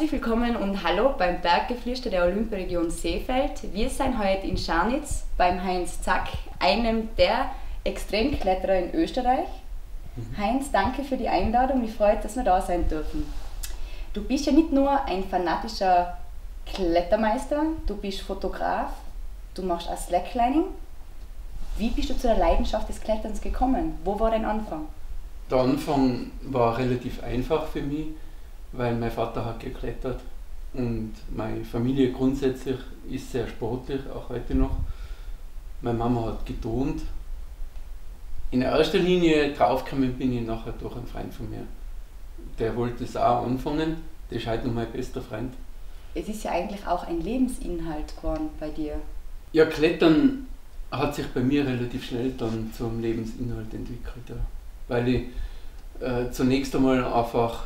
Herzlich willkommen und hallo beim Berggeflüster der Olympiaregion Seefeld. Wir sind heute in Scharnitz beim Heinz Zak, einem der Extremkletterer in Österreich. Heinz, danke für die Einladung. Mich freut, dass wir da sein dürfen. Du bist ja nicht nur ein fanatischer Klettermeister, du bist Fotograf, du machst auch Slacklining. Wie bist du zu der Leidenschaft des Kletterns gekommen? Wo war dein Anfang? Der Anfang war relativ einfach für mich, weil mein Vater hat geklettert und meine Familie grundsätzlich ist sehr sportlich, auch heute noch. Meine Mama hat geturnt. In erster Linie draufgekommen bin ich nachher durch einen Freund von mir. Der wollte es auch anfangen, der ist heute noch mein bester Freund. Es ist ja eigentlich auch ein Lebensinhalt geworden bei dir. Ja, Klettern hat sich bei mir relativ schnell dann zum Lebensinhalt entwickelt, ja. Weil ich zunächst einmal einfach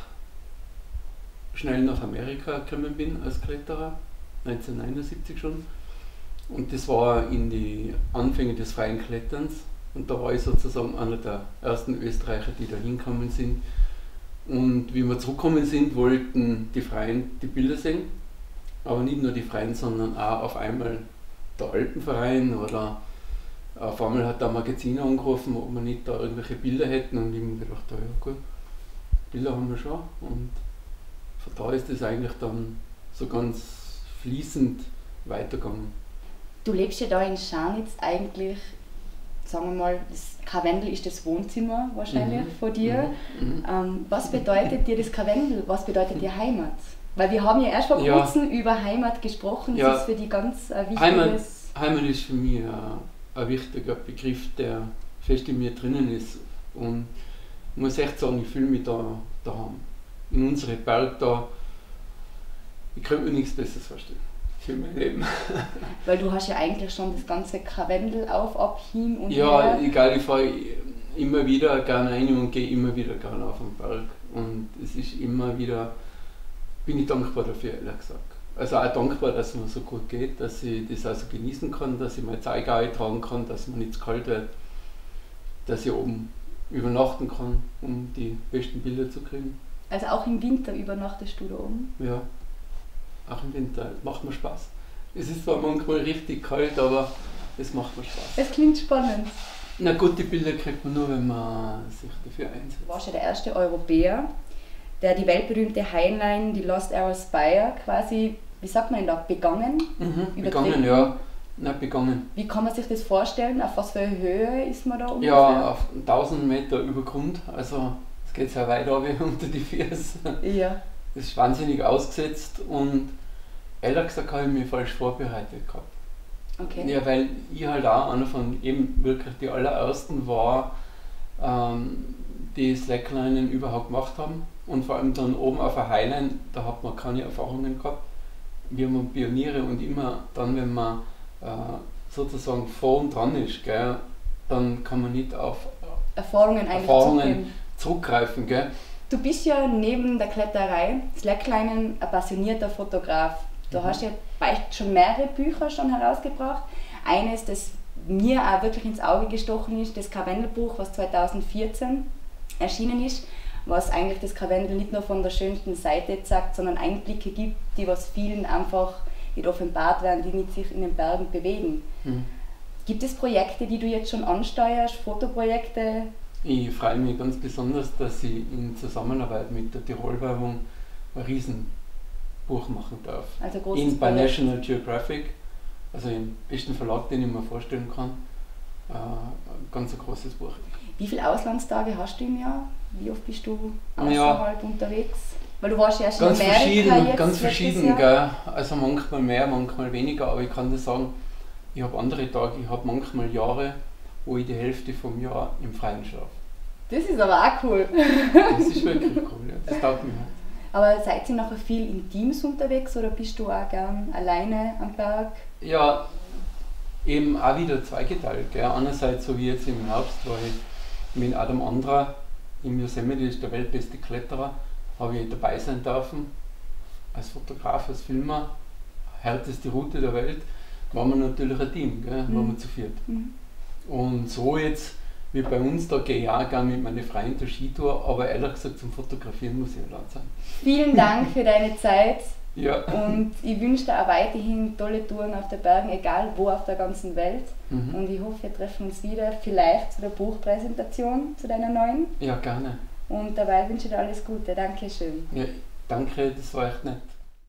schnell nach Amerika gekommen bin als Kletterer, 1979 schon. Und das war in die Anfänge des freien Kletterns. Und da war ich sozusagen einer der ersten Österreicher, die da hingekommen sind. Und wie wir zurückgekommen sind, wollten die Freien die Bilder sehen. Aber nicht nur die Freien, sondern auch auf einmal der Alpenverein oder auf einmal hat der Magazin angerufen, ob wir nicht da irgendwelche Bilder hätten. Und ich habe mir gedacht, ja gut, Bilder haben wir schon. Und von da ist es eigentlich dann so ganz fließend weitergegangen. Du lebst ja da in Scharnitz eigentlich, sagen wir mal, das Karwendel ist das Wohnzimmer wahrscheinlich von dir. Was bedeutet dir das Karwendel? Was bedeutet dir Heimat? Weil wir haben ja erst vor kurzem über Heimat gesprochen, das ist für die ganz wichtig. Heimat ist für mich ein wichtiger Begriff, der fest in mir drinnen ist. Und ich muss echt sagen, ich fühle mich da daheim. In unsere Berg da, ich könnte mir nichts Besseres vorstellen für mein Leben. Weil du hast ja eigentlich schon das ganze Karwendel auf, ab, hin und her. Ja, egal, ich fahre immer wieder gerne rein und gehe immer wieder gerne auf den Berg. Und es ist immer wieder, bin ich dankbar dafür, ehrlich gesagt. Also auch dankbar, dass es mir so gut geht, dass ich das also genießen kann, dass ich meine Zeiger eintragen kann, dass mir nicht zu kalt wird, dass ich oben übernachten kann, um die besten Bilder zu kriegen. Also auch im Winter übernachtest du da oben? Ja, auch im Winter. Macht mir Spaß. Es ist zwar manchmal richtig kalt, aber es macht mir Spaß. Es klingt spannend. Na gut, die Bilder kriegt man nur, wenn man sich dafür einsetzt. Du warst ja der erste Europäer, der die weltberühmte Highline, die Lost Arrow Spire quasi, wie sagt man denn da, begangen? Begangen, ja. Nein, begangen. Wie kann man sich das vorstellen? Auf was für eine Höhe ist man da oben? Ja, auf 1000 Meter über Grund. Also geht es auch weit runter unter die Füße. Ja. Das ist wahnsinnig ausgesetzt und ehrlich gesagt habe ich mich falsch vorbereitet gehabt. Okay. Ja, weil ich halt auch einer von eben wirklich die allerersten war, die Slacklinen überhaupt gemacht haben. Und vor allem dann oben auf der Highline, da hat man keine Erfahrungen gehabt. Wir waren Pioniere und immer dann, wenn man sozusagen vor und dran ist, gell, dann kann man nicht auf Erfahrungen zurückgreifen, gell? Du bist ja neben der Kletterei, Slacklining, ein passionierter Fotograf. Du hast ja schon mehrere Bücher herausgebracht. Eines, das mir auch wirklich ins Auge gestochen ist, das Karwendel-Buch, was 2014 erschienen ist, was eigentlich das Karwendel nicht nur von der schönsten Seite zeigt, sondern Einblicke gibt, die was vielen einfach nicht offenbart werden, die mit sich in den Bergen bewegen. Gibt es Projekte, die du jetzt schon ansteuerst, Fotoprojekte? Ich freue mich ganz besonders, dass ich in Zusammenarbeit mit der Tirol-Werbung ein Riesenbuch machen darf. Also großes bei National Geographic, also im besten Verlag, den ich mir vorstellen kann. Ein ganz großes Buch. Wie viele Auslandstage hast du im Jahr? Wie oft bist du außerhalb unterwegs? Weil du warst ja erst in Amerika jetzt. Ganz verschieden, gell? Also manchmal mehr, manchmal weniger, aber ich kann dir sagen, ich habe andere Tage, ich habe manchmal Jahre, wo ich die Hälfte vom Jahr im Freien schlafe. Das ist aber auch cool. Das ist wirklich cool, ja. Das taugt mir. Aber seid ihr nachher viel in Teams unterwegs oder bist du auch gern alleine am Berg? Ja, eben auch wieder zweigeteilt, gell. Einerseits, so wie jetzt im Herbst, war ich mit Adam Andra im Yosemite, ist der weltbeste Kletterer, habe ich dabei sein dürfen, als Fotograf, als Filmer, härteste Route der Welt, waren wir natürlich ein Team, gell, waren wir zu viert. Und so jetzt wie bei uns da Jahrgang mit meiner Freundin Skitour, aber ehrlich gesagt zum Fotografieren muss ich laut sein. Vielen Dank für deine Zeit. Ja. Und ich wünsche dir auch weiterhin tolle Touren auf den Bergen, egal wo auf der ganzen Welt. Mhm. Und ich hoffe, wir treffen uns wieder, vielleicht zu der Buchpräsentation, zu deiner neuen. Ja, gerne. Und dabei wünsche ich dir alles Gute. Dankeschön. Ja, danke, das war echt nett.